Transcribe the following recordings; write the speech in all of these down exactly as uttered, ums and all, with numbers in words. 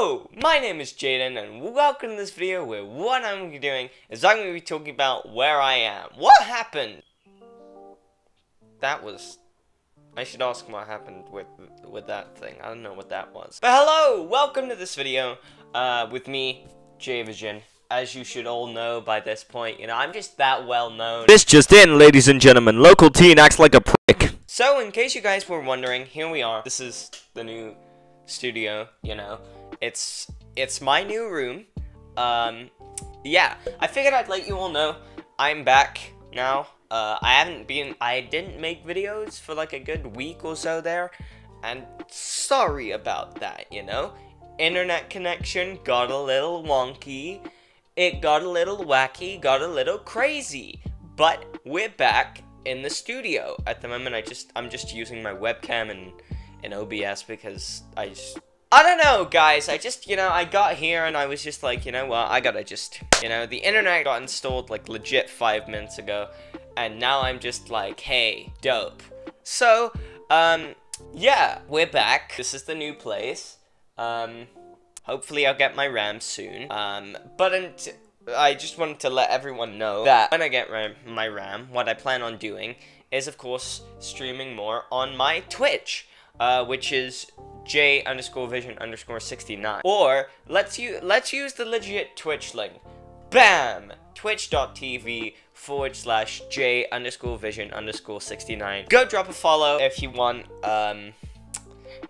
Hello, my name is Jaden and welcome to this video where what I'm going to be doing is I'm going to be talking about where I am. What happened? That was... I should ask what happened with with that thing. I don't know what that was. But hello, welcome to this video uh, with me, Jayvision. As you should all know by this point, you know, I'm just that well known. This just in, ladies and gentlemen, local teen acts like a prick. So, in case you guys were wondering, here we are. This is the new studio, you know. It's it's my new room. Um, yeah, I figured I'd let you all know I'm back now. Uh, I haven't been, I didn't make videos for like a good week or so there, and sorry about that, you know. Internet connection got a little wonky, it got a little wacky, got a little crazy, but we're back in the studio. At the moment, I just, I'm just using my webcam and, and O B S because I just, I don't know, guys, I just, you know, I got here and I was just like, you know, well, I gotta just, you know, the internet got installed like legit five minutes ago, and now I'm just like, hey, dope. So, um, yeah, we're back. This is the new place. Um, hopefully I'll get my RAM soon. Um, but until, I just wanted to let everyone know that when I get RAM, my RAM, what I plan on doing is, of course, streaming more on my Twitch, uh, which is Jay underscore vision underscore sixty-nine. Or let's you let's use the legit Twitch link. Bam! Twitch.tv forward slash Jay underscore vision underscore sixty-nine. Go drop a follow if you want. Um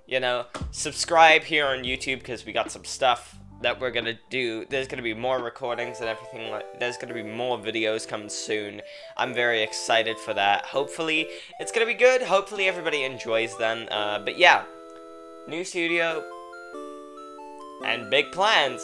you know, subscribe here on YouTube because we got some stuff that we're gonna do. There's gonna be more recordings and everything, like there's gonna be more videos coming soon. I'm very excited for that. Hopefully it's gonna be good. Hopefully everybody enjoys them. Uh but yeah. New studio and big plans.